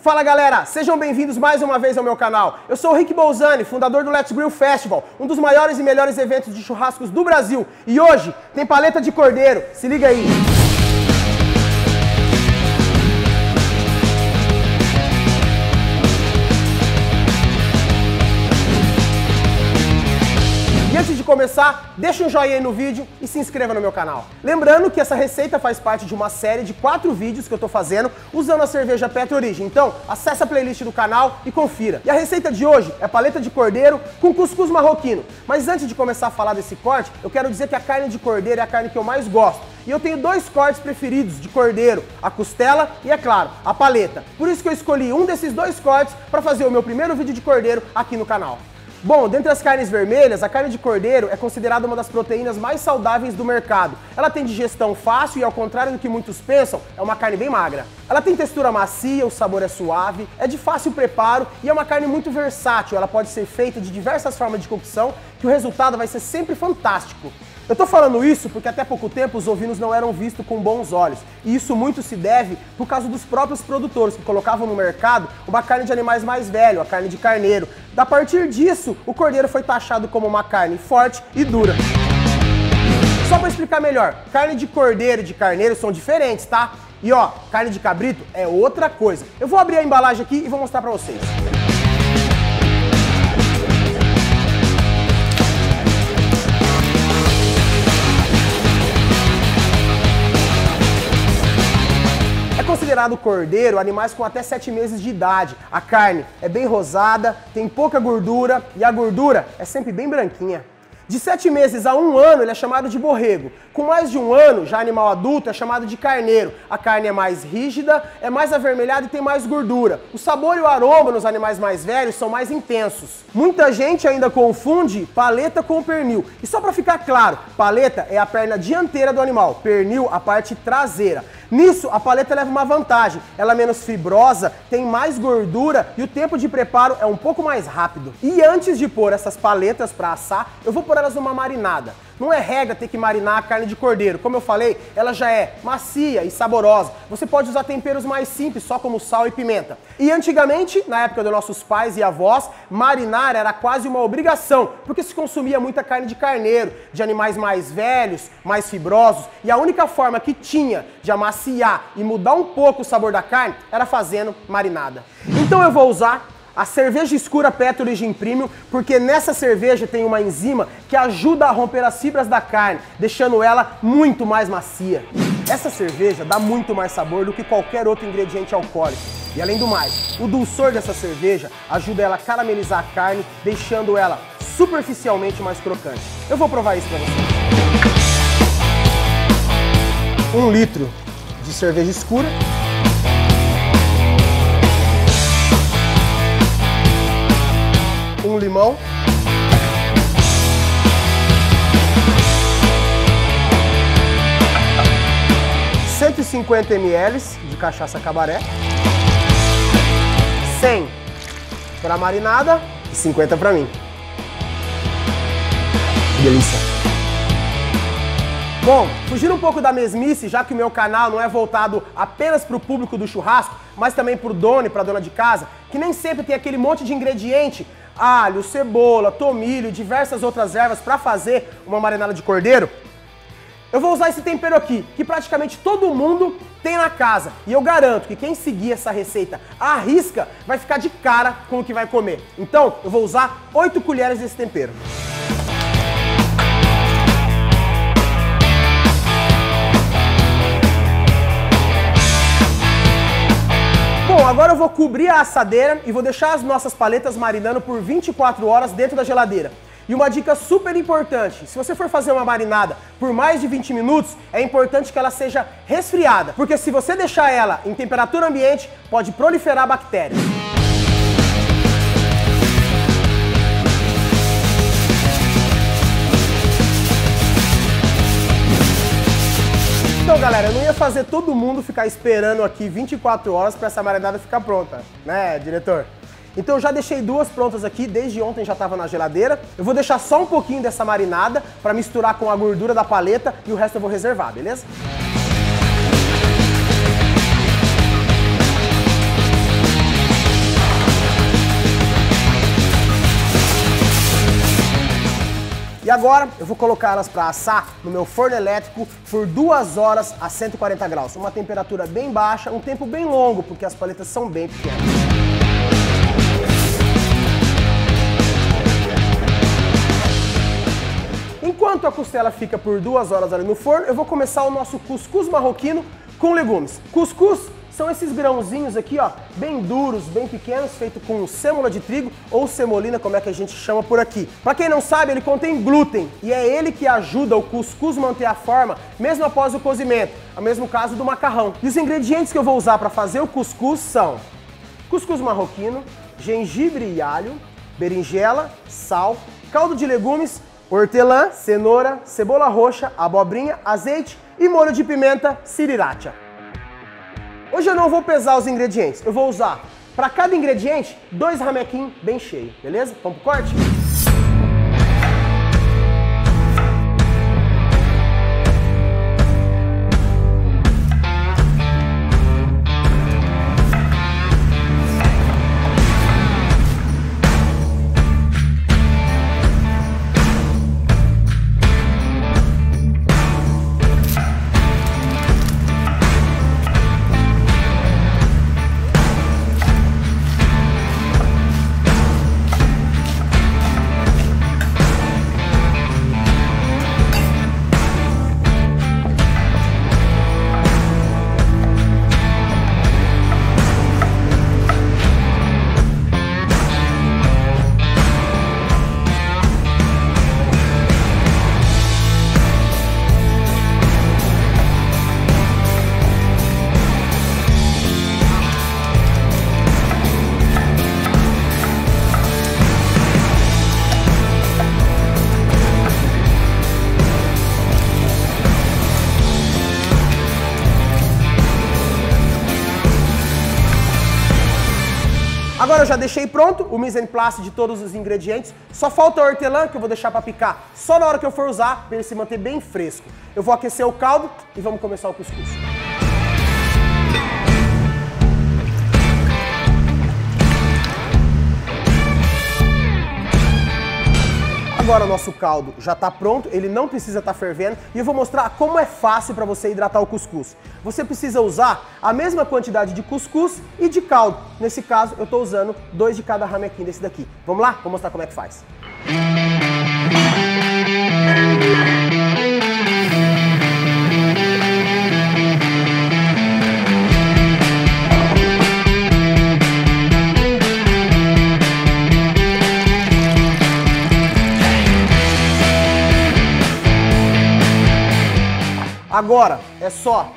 Fala galera, sejam bem-vindos mais uma vez ao meu canal. Eu sou o Rick Bolzani, fundador do Let's Grill Festival, um dos maiores e melhores eventos de churrascos do Brasil. E hoje tem paleta de cordeiro, se liga aí. E antes de começar, deixa um joinha aí no vídeo e se inscreva no meu canal. Lembrando que essa receita faz parte de uma série de 4 vídeos que eu tô fazendo usando a cerveja Petra Origem. Então, acessa a playlist do canal e confira. E a receita de hoje é paleta de cordeiro com cuscuz marroquino. Mas antes de começar a falar desse corte, eu quero dizer que a carne de cordeiro é a carne que eu mais gosto. E eu tenho 2 cortes preferidos de cordeiro, a costela e, é claro, a paleta. Por isso que eu escolhi um desses 2 cortes para fazer o meu primeiro vídeo de cordeiro aqui no canal. Bom, dentre as carnes vermelhas, a carne de cordeiro é considerada uma das proteínas mais saudáveis do mercado. Ela tem digestão fácil e, ao contrário do que muitos pensam, é uma carne bem magra. Ela tem textura macia, o sabor é suave, é de fácil preparo e é uma carne muito versátil. Ela pode ser feita de diversas formas de cocção, que o resultado vai ser sempre fantástico. Eu tô falando isso porque até pouco tempo os ovinos não eram vistos com bons olhos. E isso muito se deve por causa dos próprios produtores que colocavam no mercado uma carne de animais mais velho, a carne de carneiro. A partir disso, o cordeiro foi taxado como uma carne forte e dura. Só para explicar melhor, carne de cordeiro e de carneiro são diferentes, tá? E ó, carne de cabrito é outra coisa. Eu vou abrir a embalagem aqui e vou mostrar pra vocês. Considerado cordeiro animais com até 7 meses de idade. A carne é bem rosada, tem pouca gordura e a gordura é sempre bem branquinha. De 7 meses a 1 ano ele é chamado de borrego. Com mais de 1 ano, já animal adulto, é chamado de carneiro. A carne é mais rígida, é mais avermelhada e tem mais gordura. O sabor e o aroma nos animais mais velhos são mais intensos. Muita gente ainda confunde paleta com pernil. E só para ficar claro, paleta é a perna dianteira do animal, pernil a parte traseira. Nisso, a paleta leva uma vantagem. Ela é menos fibrosa, tem mais gordura e o tempo de preparo é um pouco mais rápido. E antes de pôr essas paletas para assar, eu vou pôr elas numa marinada. Não é regra ter que marinar a carne de cordeiro. Como eu falei, ela já é macia e saborosa. Você pode usar temperos mais simples, só como sal e pimenta. E antigamente, na época dos nossos pais e avós, marinar era quase uma obrigação, porque se consumia muita carne de carneiro, de animais mais velhos, mais fibrosos, e a única forma que tinha de amaciar e mudar um pouco o sabor da carne era fazendo marinada. Então eu vou usar a cerveja escura Petra Origem Premium, porque nessa cerveja tem uma enzima que ajuda a romper as fibras da carne, deixando ela muito mais macia. Essa cerveja dá muito mais sabor do que qualquer outro ingrediente alcoólico. E além do mais, o dulçor dessa cerveja ajuda ela a caramelizar a carne, deixando ela superficialmente mais crocante. Eu vou provar isso pra vocês. 1 litro de cerveja escura. 1 limão, 150 ml de cachaça cabaré, 100 para marinada e 50 para mim. Que delícia! Bom, fugindo um pouco da mesmice, já que o meu canal não é voltado apenas para o público do churrasco, mas também para o dono e para a dona de casa, que nem sempre tem aquele monte de ingrediente, alho, cebola, tomilho, diversas outras ervas para fazer uma marinada de cordeiro, eu vou usar esse tempero aqui, que praticamente todo mundo tem na casa. E eu garanto que quem seguir essa receita à risca vai ficar de cara com o que vai comer. Então, eu vou usar 8 colheres desse tempero. Agora eu vou cobrir a assadeira e vou deixar as nossas paletas marinando por 24 horas dentro da geladeira. E uma dica super importante, se você for fazer uma marinada por mais de 20 minutos, é importante que ela seja resfriada, porque se você deixar ela em temperatura ambiente, pode proliferar bactérias. Então, galera, eu não ia fazer todo mundo ficar esperando aqui 24 horas para essa marinada ficar pronta, né, diretor? Então eu já deixei 2 prontas aqui, desde ontem já estava na geladeira. Eu vou deixar só um pouquinho dessa marinada para misturar com a gordura da paleta e o resto eu vou reservar, beleza? E agora eu vou colocar elas para assar no meu forno elétrico por 2 horas a 140 graus. Uma temperatura bem baixa, um tempo bem longo, porque as paletas são bem pequenas. Enquanto a costela fica por 2 horas ali no forno, eu vou começar o nosso cuscuz marroquino com legumes. Cuscuz são esses grãozinhos aqui, ó, bem duros, bem pequenos, feito com sêmola de trigo ou semolina, como é que a gente chama por aqui. Pra quem não sabe, ele contém glúten e é ele que ajuda o cuscuz manter a forma mesmo após o cozimento, ao mesmo caso do macarrão. E os ingredientes que eu vou usar para fazer o cuscuz são cuscuz marroquino, gengibre e alho, berinjela, sal, caldo de legumes, hortelã, cenoura, cebola roxa, abobrinha, azeite e molho de pimenta Sriracha. Hoje eu não vou pesar os ingredientes, eu vou usar para cada ingrediente 2 ramequinhos bem cheios, beleza? Vamos pro corte? Agora eu já deixei pronto o mise en place de todos os ingredientes, só falta a hortelã que eu vou deixar para picar só na hora que eu for usar, para ele se manter bem fresco. Eu vou aquecer o caldo e vamos começar o cuscuz. Agora o nosso caldo já está pronto, ele não precisa estar fervendo e eu vou mostrar como é fácil para você hidratar o cuscuz. Você precisa usar a mesma quantidade de cuscuz e de caldo. Nesse caso eu estou usando 2 de cada ramequinho desse daqui. Vamos lá? Vou mostrar como é que faz. Agora é só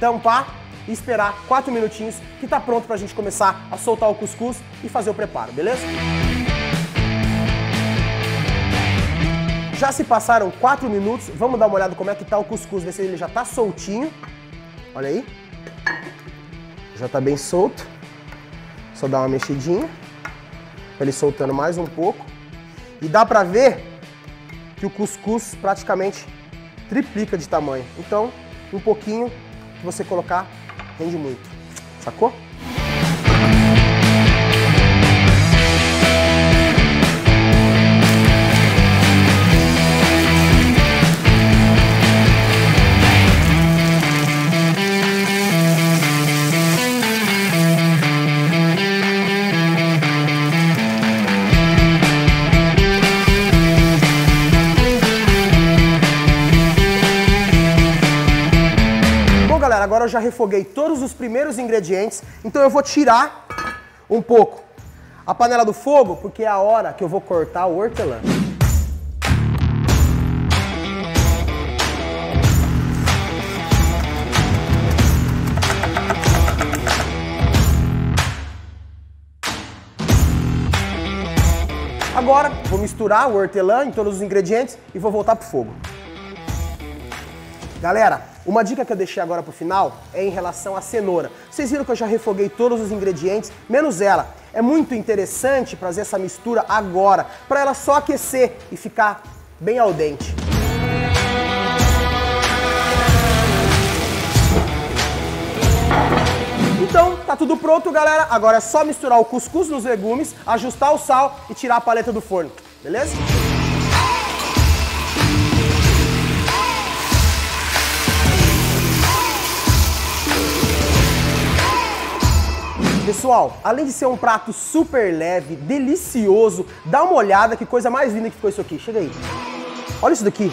tampar e esperar 4 minutinhos que tá pronto pra gente começar a soltar o cuscuz e fazer o preparo, beleza? Já se passaram 4 minutos, vamos dar uma olhada como é que tá o cuscuz, ver se ele já tá soltinho. Olha aí. Já tá bem solto. Só dá uma mexidinha. Ele soltando mais um pouco. E dá pra ver que o cuscuz praticamente triplica de tamanho, então um pouquinho que você colocar rende muito, sacou? Agora eu já refoguei todos os primeiros ingredientes, então eu vou tirar um pouco a panela do fogo, porque é a hora que eu vou cortar o hortelã. Agora vou misturar o hortelã em todos os ingredientes e vou voltar pro fogo. Galera, uma dica que eu deixei agora pro final é em relação à cenoura. Vocês viram que eu já refoguei todos os ingredientes, menos ela. É muito interessante fazer essa mistura agora, para ela só aquecer e ficar bem al dente. Então, tá tudo pronto, galera. Agora é só misturar o cuscuz nos legumes, ajustar o sal e tirar a paleta do forno, beleza? Pessoal, além de ser um prato super leve, delicioso, dá uma olhada que coisa mais linda que ficou isso aqui. Chega aí. Olha isso daqui.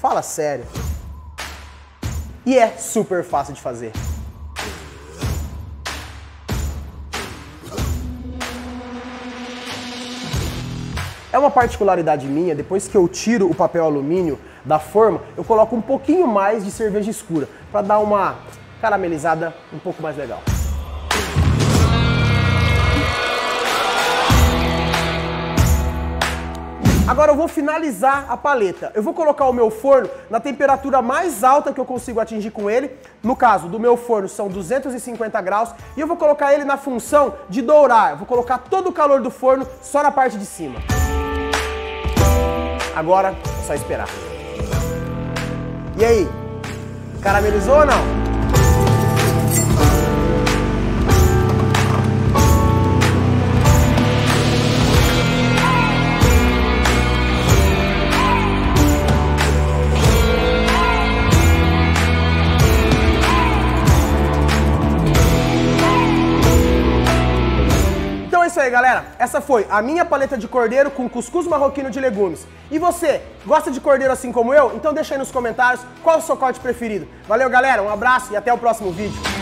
Fala sério. E é super fácil de fazer. É uma particularidade minha, depois que eu tiro o papel alumínio da forma, eu coloco um pouquinho mais de cerveja escura, para dar uma caramelizada um pouco mais legal. Agora eu vou finalizar a paleta. Eu vou colocar o meu forno na temperatura mais alta que eu consigo atingir com ele. No caso do meu forno são 250 graus e eu vou colocar ele na função de dourar. Eu vou colocar todo o calor do forno só na parte de cima. Agora é só esperar. E aí? Caramelizou ou não? É isso aí, galera, essa foi a minha paleta de cordeiro com cuscuz marroquino de legumes. E você, gosta de cordeiro assim como eu? Então deixa aí nos comentários qual é o seu corte preferido. Valeu, galera, um abraço e até o próximo vídeo.